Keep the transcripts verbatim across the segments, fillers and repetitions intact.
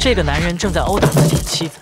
这个男人正在殴打自己的妻子。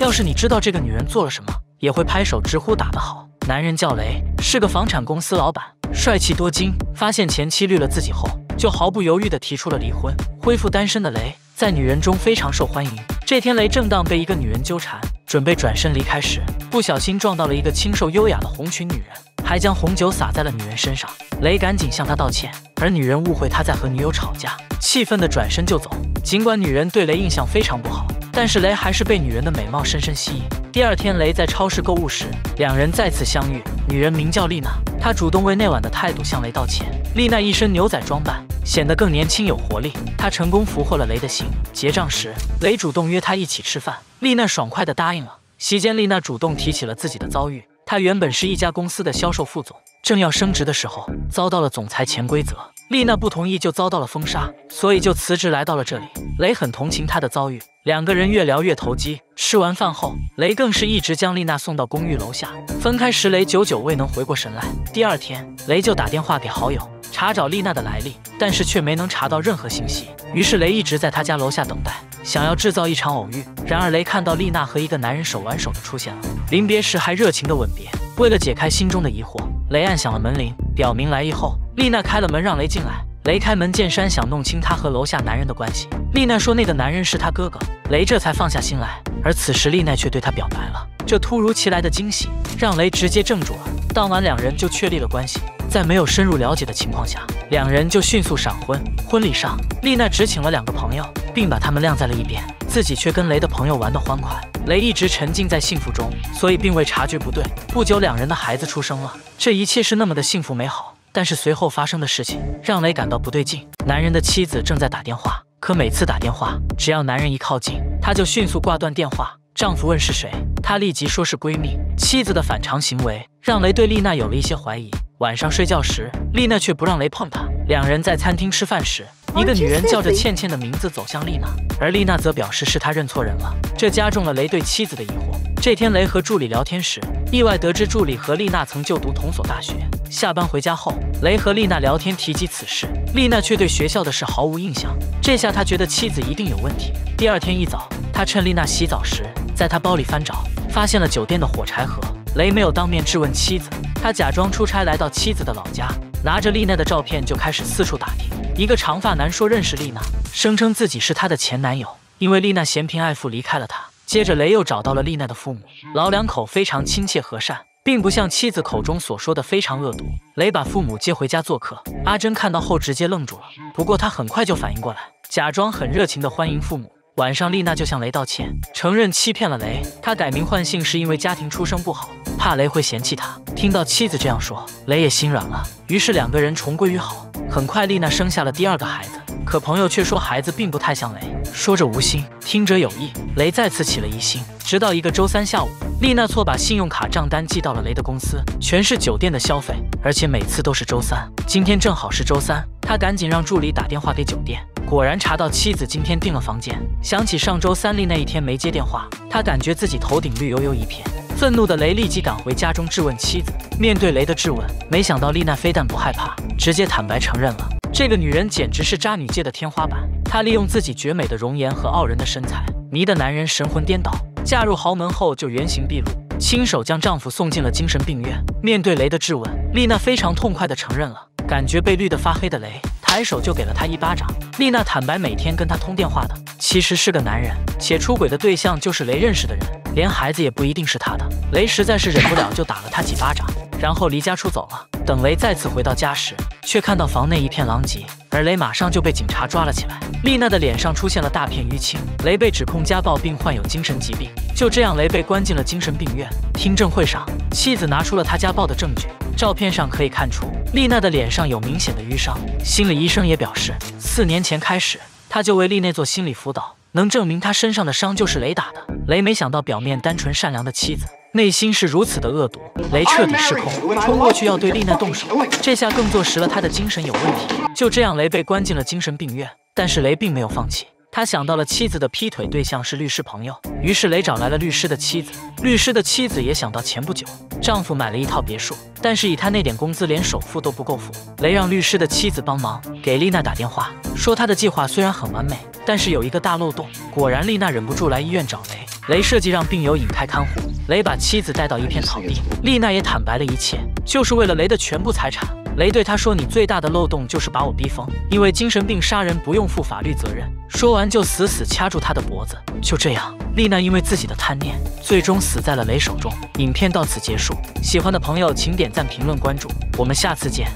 要是你知道这个女人做了什么，也会拍手直呼打得好。男人叫雷，是个房产公司老板，帅气多金。发现前妻绿了自己后，就毫不犹豫地提出了离婚。恢复单身的雷，在女人中非常受欢迎。这天，雷正当被一个女人纠缠，准备转身离开时，不小心撞到了一个清瘦优雅的红裙女人，还将红酒洒在了女人身上。雷赶紧向她道歉，而女人误会他在和女友吵架，气愤地转身就走。尽管女人对雷印象非常不好，但是雷还是被女人的美貌深深吸引。第二天，雷在超市购物时，两人再次相遇。女人名叫丽娜，她主动为那晚的态度向雷道歉。丽娜一身牛仔装扮，显得更年轻有活力。她成功俘获了雷的心。结账时，雷主动约她一起吃饭，丽娜爽快地答应了。席间，丽娜主动提起了自己的遭遇。她原本是一家公司的销售副总，正要升职的时候，遭到了总裁潜规则。丽娜不同意，就遭到了封杀，所以就辞职来到了这里。雷很同情她的遭遇。两个人越聊越投机，吃完饭后，雷更是一直将丽娜送到公寓楼下。分开时，雷久久未能回过神来。第二天，雷就打电话给好友，查找丽娜的来历，但是却没能查到任何信息。于是雷一直在他家楼下等待，想要制造一场偶遇。然而雷看到丽娜和一个男人手挽手的出现了，临别时还热情的吻别。为了解开心中的疑惑，雷按响了门铃，表明来意后，丽娜开了门让雷进来。雷开门见山，想弄清她和楼下男人的关系。丽娜说那个男人是她哥哥，雷这才放下心来。而此时丽娜却对他表白了，这突如其来的惊喜让雷直接怔住了。当晚两人就确立了关系，在没有深入了解的情况下，两人就迅速闪婚。婚礼上，丽娜只请了两个朋友，并把他们晾在了一边，自己却跟雷的朋友玩得欢快。雷一直沉浸在幸福中，所以并未察觉不对。不久，两人的孩子出生了，这一切是那么的幸福美好。但是随后发生的事情让雷感到不对劲，男人的妻子正在打电话，可每次打电话，只要男人一靠近，她就迅速挂断电话。丈夫问是谁，她立即说是闺蜜。妻子的反常行为让雷对丽娜有了一些怀疑。晚上睡觉时，丽娜却不让雷碰她。两人在餐厅吃饭时，一个女人叫着倩倩的名字走向丽娜，而丽娜则表示是她认错人了，这加重了雷对妻子的疑惑。这天，雷和助理聊天时，意外得知助理和丽娜曾就读同所大学。下班回家后，雷和丽娜聊天提及此事，丽娜却对学校的事毫无印象。这下他觉得妻子一定有问题。第二天一早，他趁丽娜洗澡时，在她包里翻找，发现了酒店的火柴盒。雷没有当面质问妻子，他假装出差来到妻子的老家，拿着丽娜的照片就开始四处打听。一个长发男说认识丽娜，声称自己是她的前男友，因为丽娜嫌贫爱富离开了他。接着雷又找到了丽娜的父母，老两口非常亲切和善，并不像妻子口中所说的非常恶毒。雷把父母接回家做客，阿珍看到后直接愣住了，不过她很快就反应过来，假装很热情地欢迎父母。晚上丽娜就向雷道歉，承认欺骗了雷，她改名换姓是因为家庭出身不好，怕雷会嫌弃她。听到妻子这样说，雷也心软了，于是两个人重归于好。很快丽娜生下了第二个孩子，可朋友却说孩子并不太像雷，说者无心，听者有意。雷再次起了疑心，直到一个周三下午，丽娜错把信用卡账单寄到了雷的公司，全是酒店的消费，而且每次都是周三。今天正好是周三，她赶紧让助理打电话给酒店，果然查到妻子今天订了房间。想起上周三丽娜一天没接电话，她感觉自己头顶绿油油一片。愤怒的雷立即赶回家中质问妻子。面对雷的质问，没想到丽娜非但不害怕，直接坦白承认了。这个女人简直是渣女界的天花板，她利用自己绝美的容颜和傲人的身材，迷得男人神魂颠倒。嫁入豪门后就原形毕露，亲手将丈夫送进了精神病院。面对雷的质问，丽娜非常痛快地承认了。感觉被绿得发黑的雷抬手就给了她一巴掌。丽娜坦白每天跟她通电话的其实是个男人，且出轨的对象就是雷认识的人，连孩子也不一定是她的。雷实在是忍不了，就打了她几巴掌，然后离家出走了。等雷再次回到家时，却看到房内一片狼藉，而雷马上就被警察抓了起来。丽娜的脸上出现了大片淤青，雷被指控家暴并患有精神疾病。就这样，雷被关进了精神病院。听证会上，妻子拿出了他家暴的证据，照片上可以看出丽娜的脸上有明显的淤伤。心理医生也表示，四年前开始他就为丽娜做心理辅导，能证明她身上的伤就是雷打的。雷没想到表面单纯善良的妻子内心是如此的恶毒，雷彻底失控，冲过去要对丽娜动手，这下更坐实了她的精神有问题。就这样，雷被关进了精神病院，但是雷并没有放弃，他想到了妻子的劈腿对象是律师朋友，于是雷找来了律师的妻子。律师的妻子也想到前不久丈夫买了一套别墅，但是以他那点工资，连首付都不够付。雷让律师的妻子帮忙给丽娜打电话，说他的计划虽然很完美，但是有一个大漏洞。果然，丽娜忍不住来医院找雷。 雷设计让病友引开看护，雷把妻子带到一片草地，丽娜也坦白了一切，就是为了雷的全部财产。雷对她说：“你最大的漏洞就是把我逼疯，因为精神病杀人不用负法律责任。”说完就死死掐住她的脖子。就这样，丽娜因为自己的贪念，最终死在了雷手中。影片到此结束，喜欢的朋友请点赞、评论、关注，我们下次见。